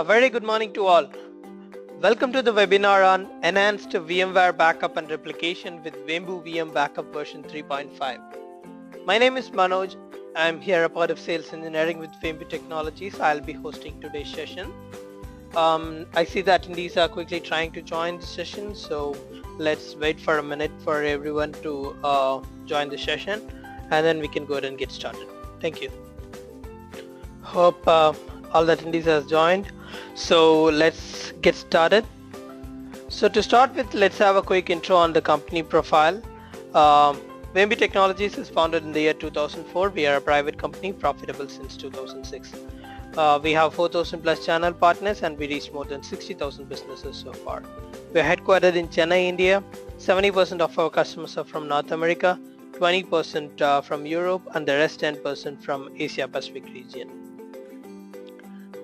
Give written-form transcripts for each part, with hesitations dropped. A very good morning to all. Welcome to the webinar on Enhanced VMware Backup and Replication with Vembu VM Backup version 3.5. My name is Manoj. I am here a part of Sales Engineering with Vembu Technologies. I will be hosting today's session. I see that attendees are quickly trying to join the session, so let's wait for a minute for everyone to join the session, and then we can go ahead and get started. Thank you. Hope all the attendees has joined. So let's get started. So to start with, let's have a quick intro on the company profile. Vembu Technologies is founded in the year 2004. We are a private company, profitable since 2006. We have 4,000 plus channel partners, and we reach more than 60,000 businesses so far. We are headquartered in Chennai, India. 70% of our customers are from North America, 20% from Europe, and the rest 10% from Asia Pacific region.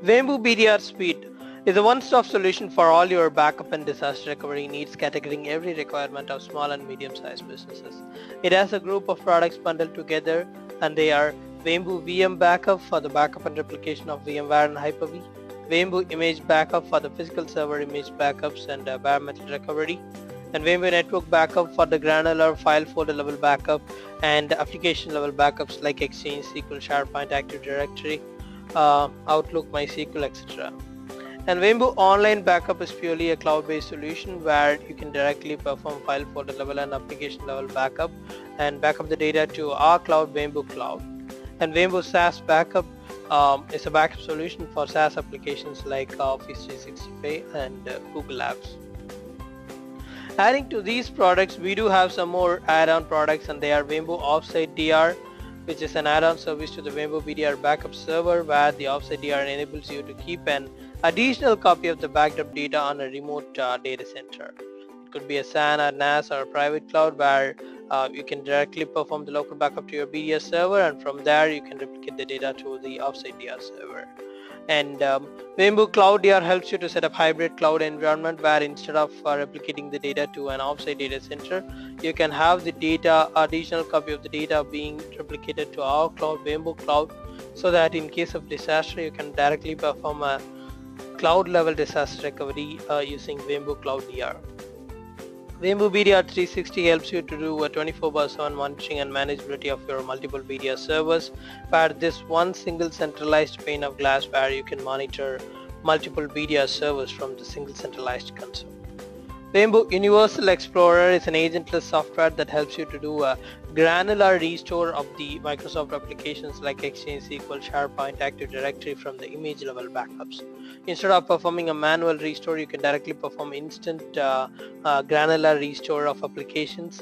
Vembu BDR Suite is a one-stop solution for all your backup and disaster recovery needs, catering every requirement of small and medium-sized businesses. It has a group of products bundled together, and they are Vembu VM Backup for the backup and replication of VMware and Hyper-V, Vembu Image Backup for the physical server image backups and bare metal recovery, and Vembu Network Backup for the granular file folder level backup and application level backups like Exchange, SQL, SharePoint, Active Directory, Outlook, MySQL, etc. And Vembu Online Backup is purely a cloud-based solution where you can directly perform file folder level and application level backup and back up the data to our cloud, Vembu Cloud. And Vembu SAS Backup is a backup solution for SaaS applications like Office 365 and Google Apps. Adding to these products, we do have some more add-on products, and they are Vembu Offsite DR, which is an add-on service to the Vembu BDR Backup Server, where the Offsite DR enables you to keep an additional copy of the backed up data on a remote data center. It could be a SAN or NAS or a private cloud where you can directly perform the local backup to your BDR server, and from there you can replicate the data to the Offsite DR server. And Vembu Cloud DR helps you to set up hybrid cloud environment where instead of replicating the data to an offsite data center, you can have the data, additional copy of the data being replicated to our cloud, Vembu Cloud, so that in case of disaster you can directly perform a cloud level disaster recovery using Vembu Cloud DR. Vembu BDR 360 helps you to do a 24/7 monitoring and manageability of your multiple BDR servers, where this one single centralized pane of glass where you can monitor multiple BDR servers from the single centralized console. Vembu Universal Explorer is an agentless software that helps you to do a granular restore of the Microsoft applications like Exchange, SQL, SharePoint, Active Directory from the image level backups. Instead of performing a manual restore, you can directly perform instant granular restore of applications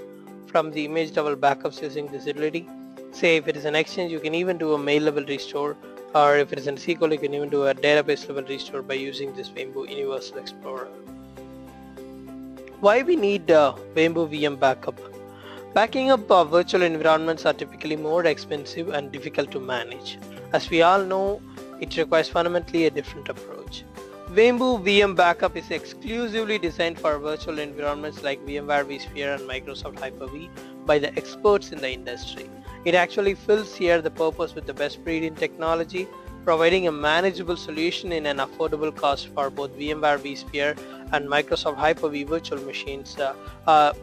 from the image level backups using this utility. Say if it is an Exchange, you can even do a mail level restore, or if it is in SQL, you can even do a database level restore by using this Vembu Universal Explorer. Why we need Vembu VM Backup? Backing up virtual environments are typically more expensive and difficult to manage. As we all know, it requires fundamentally a different approach. Vembu VM Backup is exclusively designed for virtual environments like VMware, vSphere, and Microsoft Hyper-V by the experts in the industry. It actually fills here the purpose with the best breed in technology, providing a manageable solution in an affordable cost for both VMware, vSphere, and Microsoft Hyper-V virtual machines,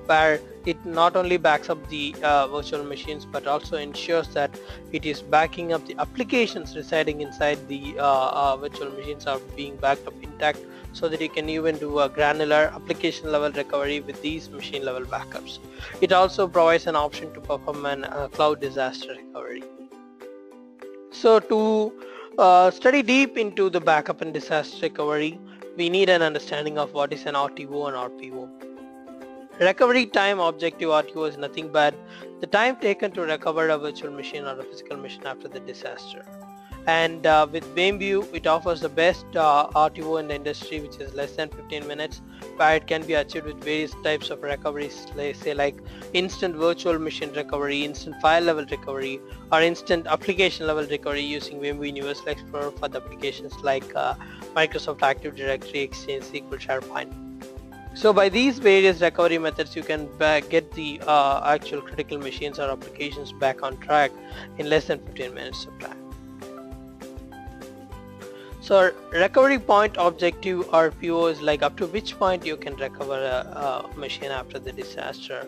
where it not only backs up the virtual machines but also ensures that it is backing up the applications residing inside the virtual machines are being backed up intact, so that you can even do a granular application level recovery with these machine level backups. It also provides an option to perform a cloud disaster recovery. So to study deep into the backup and disaster recovery, we need an understanding of what is an RTO and RPO. Recovery time objective RTO is nothing but the time taken to recover a virtual machine or a physical machine after the disaster. And with Vembu, it offers the best RTO in the industry, which is less than 15 minutes, where it can be achieved with various types of recoveries, say like instant virtual machine recovery, instant file level recovery, or instant application level recovery using Vembu Universal Explorer for the applications like Microsoft Active Directory, Exchange, SQL, SharePoint. So by these various recovery methods, you can get the actual critical machines or applications back on track in less than 15 minutes of time. So recovery point objective RPO is like up to which point you can recover a machine after the disaster.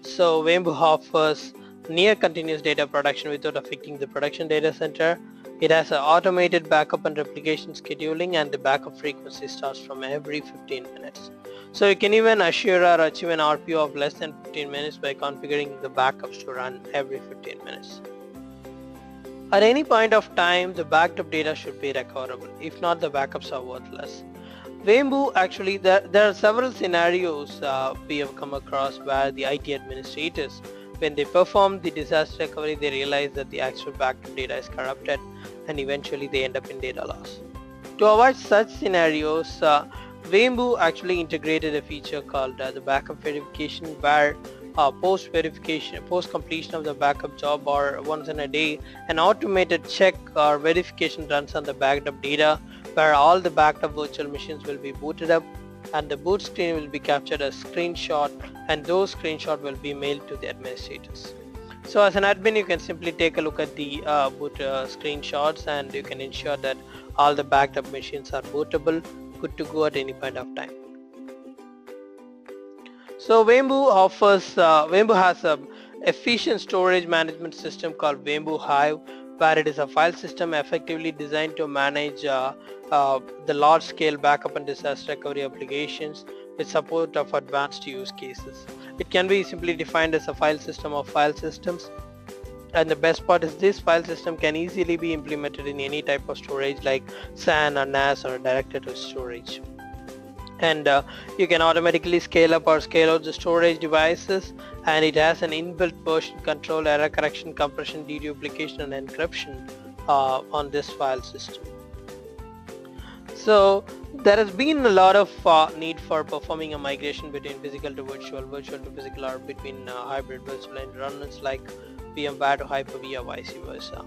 So Vembu offers near continuous data production without affecting the production data center. It has an automated backup and replication scheduling, and the backup frequency starts from every 15 minutes. So you can even assure or achieve an RPO of less than 15 minutes by configuring the backups to run every 15 minutes. At any point of time, the backed up data should be recoverable. If not, the backups are worthless. Vembu, actually, there are several scenarios we have come across where the IT administrators, when they perform the disaster recovery, they realize that the actual backup data is corrupted and eventually they end up in data loss. To avoid such scenarios, Vembu actually integrated a feature called the backup verification, where post completion of the backup job or once in a day, an automated check or verification runs on the backed up data, where all the backed up virtual machines will be booted up and the boot screen will be captured as screenshot, and those screenshots will be mailed to the administrators. So as an admin, you can simply take a look at the boot screenshots, and you can ensure that all the backed up machines are bootable, good to go at any point of time. So Vembu has an efficient storage management system called Vembu Hive, where it is a file system effectively designed to manage the large-scale backup and disaster recovery applications with support of advanced use cases. It can be simply defined as a file system of file systems, and the best part is this file system can easily be implemented in any type of storage like SAN or NAS or directed to storage. And you can automatically scale up or scale out the storage devices, and it has an inbuilt version control, error correction, compression, deduplication and encryption on this file system. So there has been a lot of need for performing a migration between physical to virtual, virtual to physical, or between hybrid virtual environments like VMware to Hyper-V or vice versa.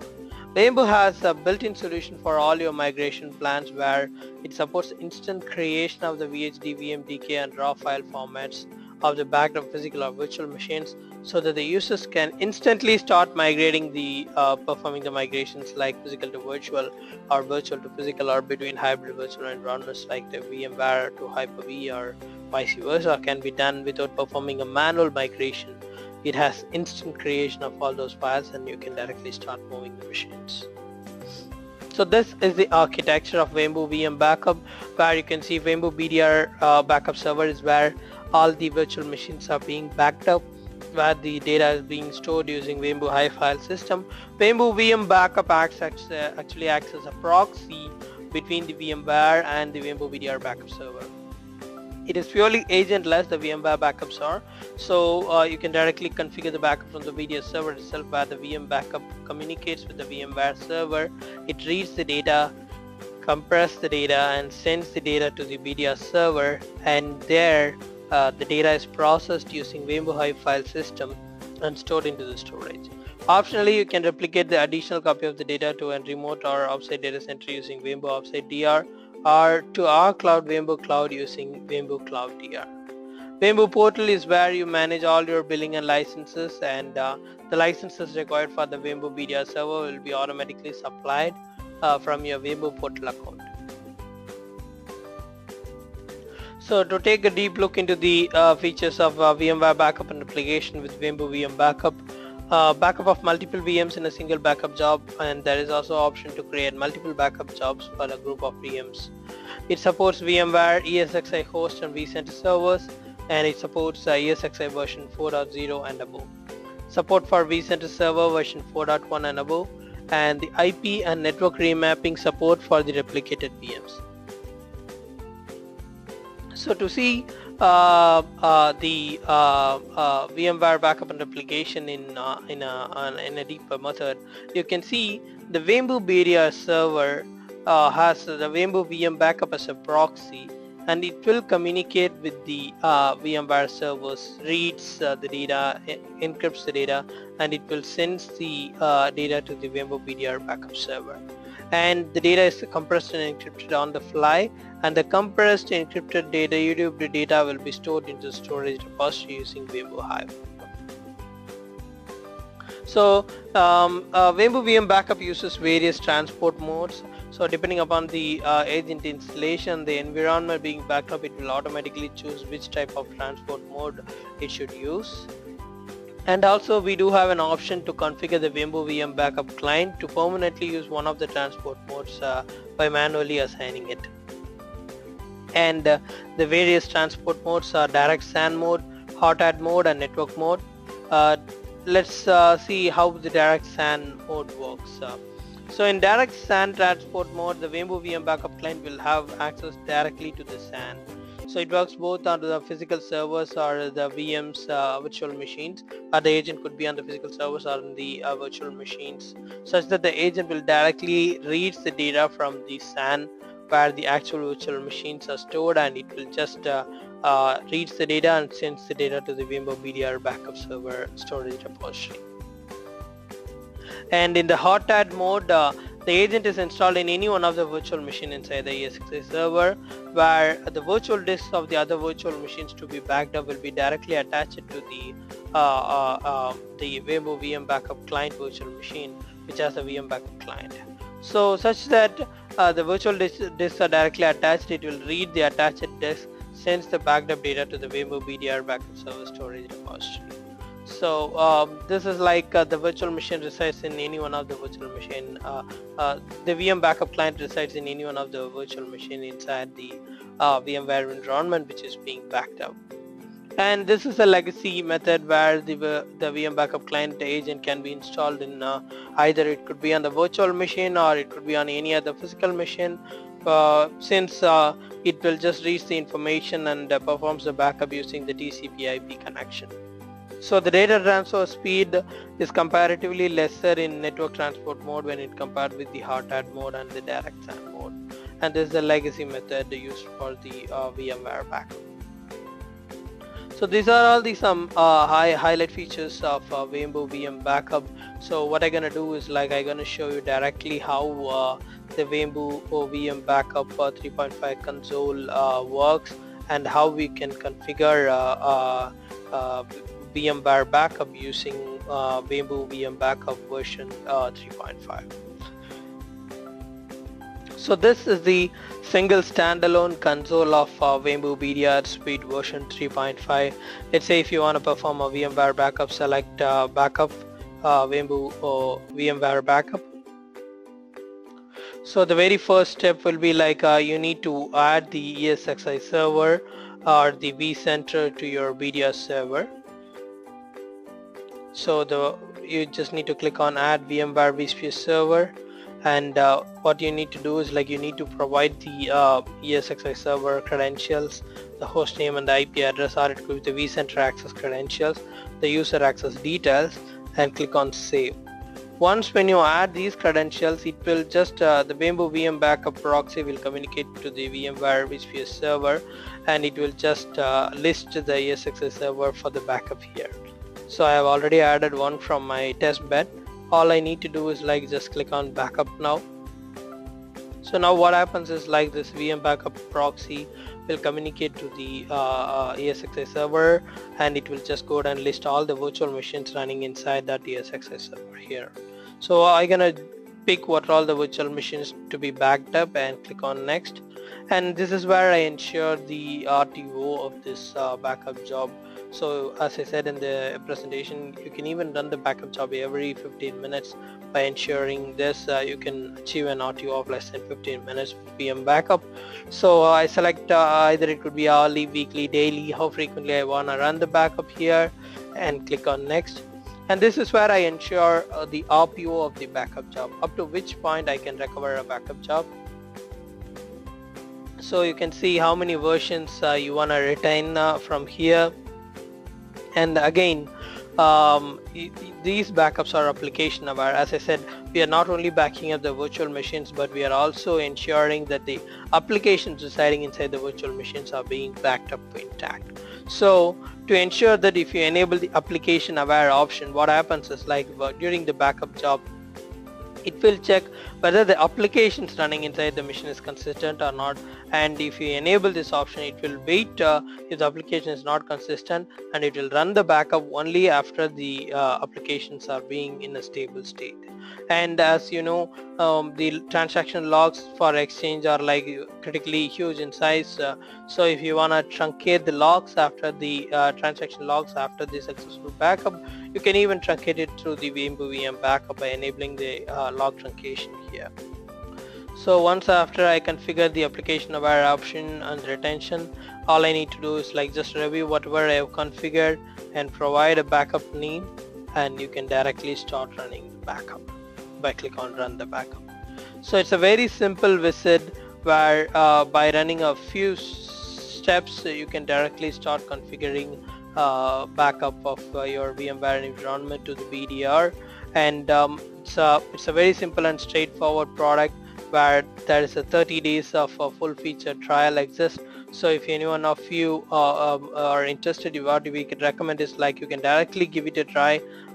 Vembu has a built-in solution for all your migration plans, where it supports instant creation of the VHD, VMDK and raw file formats of the backup physical or virtual machines, so that the users can instantly start migrating the performing the migrations like physical to virtual or virtual to physical, or between hybrid virtual environments like the VMware to Hyper-V or vice versa, can be done without performing a manual migration. It has instant creation of all those files, and you can directly start moving the machines. So this is the architecture of Vembu VM Backup, where you can see Vembu BDR Backup Server is where all the virtual machines are being backed up, where the data is being stored using Vembu Hive file system. Vembu VM Backup actually acts as a proxy between the VMware and the Vembu BDR Backup Server. It is purely agentless, the VMware backups are, so you can directly configure the backup from the VDS server itself, where the VM backup communicates with the VMware server. It reads the data, compresses the data and sends the data to the VDS server, and there the data is processed using Vembu Hive file system and stored into the storage. Optionally, you can replicate the additional copy of the data to a remote or offsite data center using Vembu Offsite DR, or to our cloud, Vembu Cloud, using Vembu Cloud DR. Vembu Portal is where you manage all your billing and licenses, and the licenses required for the Vembu BDR server will be automatically supplied from your Vembu Portal account. So to take a deep look into the features of VMware Backup and Replication with Vembu VM Backup, backup of multiple VMs in a single backup job, and there is also option to create multiple backup jobs for a group of VMs. It supports VMware, ESXi host and vCenter servers, and it supports ESXi version 4.0 and above. Support for vCenter server version 4.1 and above, and the IP and network remapping support for the replicated VMs. So to see the VMware backup and replication in a deeper method, you can see the Vembu BDR server has the Vembu VM backup as a proxy, and it will communicate with the VMware servers, reads the data, encrypts the data, and it will send the data to the Vembu BDR backup server. And the data is compressed and encrypted on the fly, and the compressed encrypted data, YouTube data, will be stored into storage repository using Vembu Hive. So Vembu VM Backup uses various transport modes. So depending upon the agent installation, the environment being backed up, it will automatically choose which type of transport mode it should use. And also we do have an option to configure the Vembu VM Backup client to permanently use one of the transport modes by manually assigning it. And the various transport modes are direct SAN mode, hot add mode and network mode. Let's see how the direct SAN mode works. So in direct SAN transport mode, the Vembu VM Backup client will have access directly to the SAN. So it works both on the physical servers or the VM's virtual machines, or the agent could be on the physical servers or on the virtual machines, such that the agent will directly read the data from the SAN where the actual virtual machines are stored, and it will just reads the data and sends the data to the Vembu BDR backup server storage repository. And in the hot add mode, the agent is installed in any one of the virtual machine inside the ESXi server, where the virtual disks of the other virtual machines to be backed up will be directly attached to the Vembu VM Backup client virtual machine, which has a VM Backup client. So such that the virtual disks are directly attached, it will read the attached disk, sends the backed up data to the Vembu BDR Backup Server Storage Repository. So this is like the virtual machine resides in any one of the virtual machine. The VM backup client resides in any one of the virtual machine inside the VMware environment which is being backed up. And this is a legacy method where the VM backup client agent can be installed in either it could be on the virtual machine or it could be on any other physical machine. Since it will just reach the information and performs the backup using the TCP/IP connection. So the data transfer speed is comparatively lesser in network transport mode when it compared with the hot add mode and the direct SAN mode. And this is the legacy method used for the VMware backup. So these are all the some highlight features of Vembu VM Backup. So what I'm gonna do is like I'm gonna show you directly how the Vembu VM Backup 3.5 console works and how we can configure VMware Backup using Vembu VM Backup version 3.5. So this is the single standalone console of Vembu BDR Suite version 3.5. Let's say if you want to perform a VMware Backup, select Backup, Vembu VMware Backup. So the very first step will be like you need to add the ESXi server or the vCenter to your BDR server. So you just need to click on add VMware vSphere server, and what you need to do is like you need to provide the ESXi server credentials, the host name and the IP address, or it could be the vCenter access credentials, the user access details, and click on save. Once when you add these credentials, it will just the Vembu VM Backup proxy will communicate to the VMware vSphere server, and it will just list the ESXi server for the backup here. So I have already added one from my test bed. All I need to do is like just click on backup now. So now what happens is like this VM backup proxy will communicate to the ESXi server, and it will just go and list all the virtual machines running inside that ESXi server here. So I'm gonna pick what all the virtual machines to be backed up and click on next. And this is where I ensure the RTO of this backup job. So as I said in the presentation, you can even run the backup job every 15 minutes. By ensuring this, you can achieve an RTO of less than 15 minutes for VM backup. So I select either it could be hourly, weekly, daily, how frequently I want to run the backup here, and click on next. And this is where I ensure the RPO of the backup job, up to which point I can recover a backup job. So you can see how many versions you want to retain from here. And again, these backups are application aware. As I said, we are not only backing up the virtual machines, but we are also ensuring that the applications residing inside the virtual machines are being backed up intact. So to ensure that, if you enable the application aware option, what happens is like during the backup job, it will check whether the applications running inside the machine is consistent or not. And if you enable this option, it will wait if the application is not consistent, and it will run the backup only after the applications are being in a stable state. And as you know, the transaction logs for Exchange are like critically huge in size, so if you want to truncate the logs after the transaction logs after the successful backup, you can even truncate it through the Vembu VM Backup by enabling the log truncation here. So once after I configure the application aware option and retention, all I need to do is like just review whatever I have configured and provide a backup name, and you can directly start running the backup by click on run the backup. So it's a very simple visit where by running a few steps you can directly start configuring backup of your VMware environment to the BDR. And it's a very simple and straightforward product where there is a 30 days of a full feature trial exists. So if anyone of you are interested, what we could recommend is like you can directly give it a try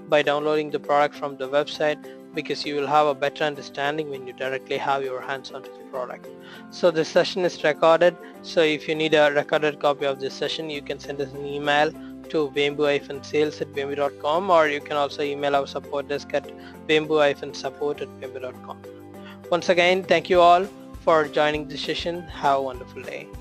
by downloading the product from the website, because you will have a better understanding when you directly have your hands on the product. So this session is recorded, so if you need a recorded copy of this session, you can send us an email to vembu-sales@vembu.com, or you can also email our support desk at vembu-support@vembu.com. Once again, thank you all for joining this session. Have a wonderful day.